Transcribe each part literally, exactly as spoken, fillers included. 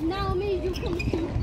Naomi, you come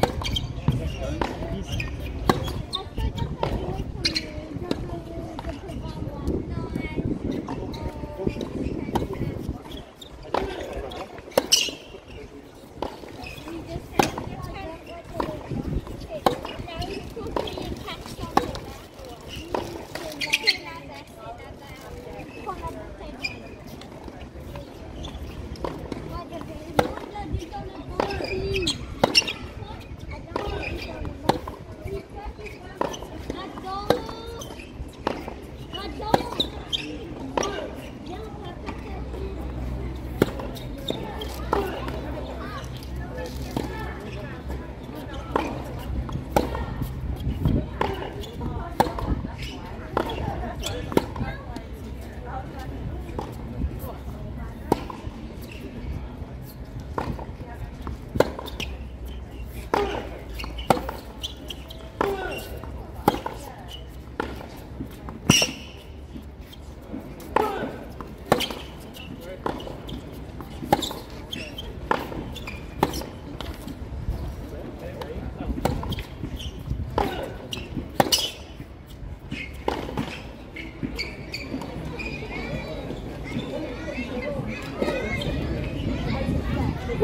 I'm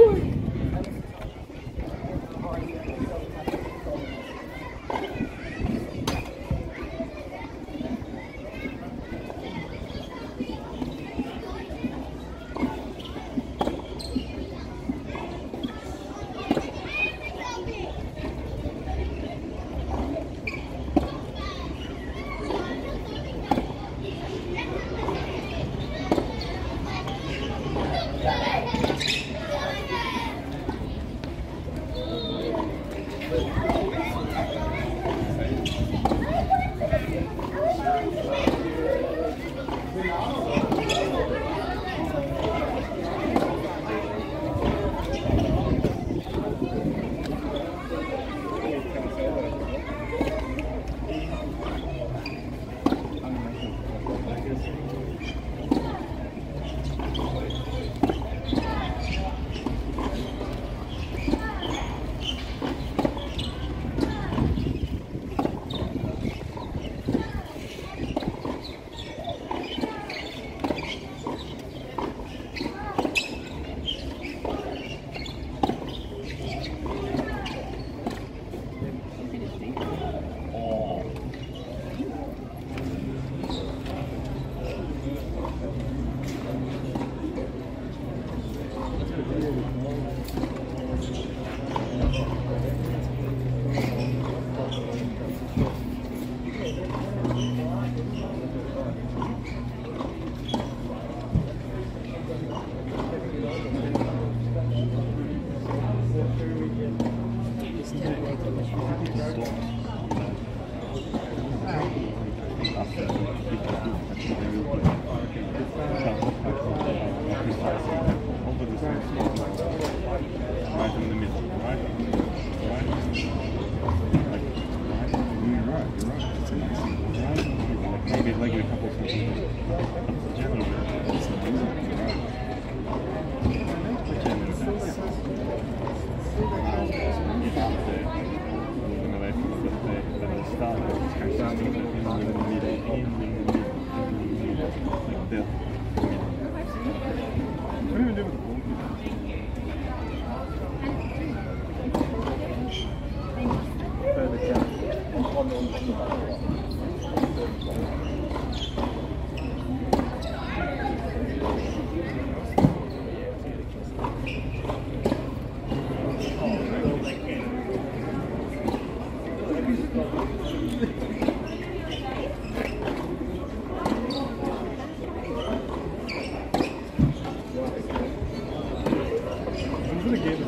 going to give it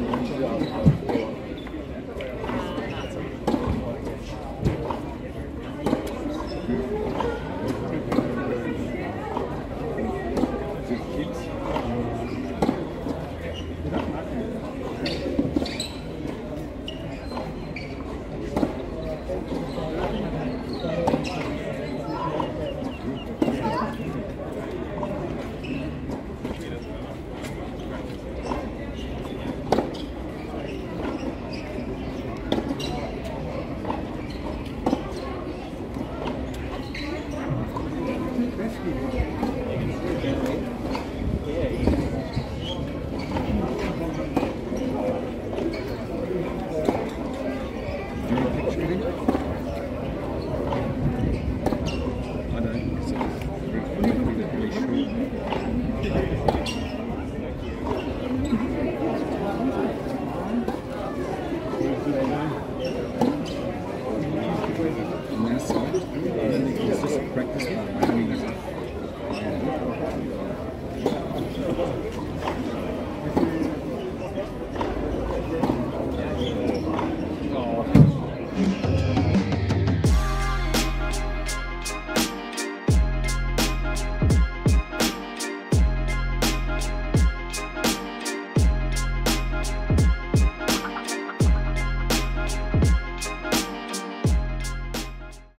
a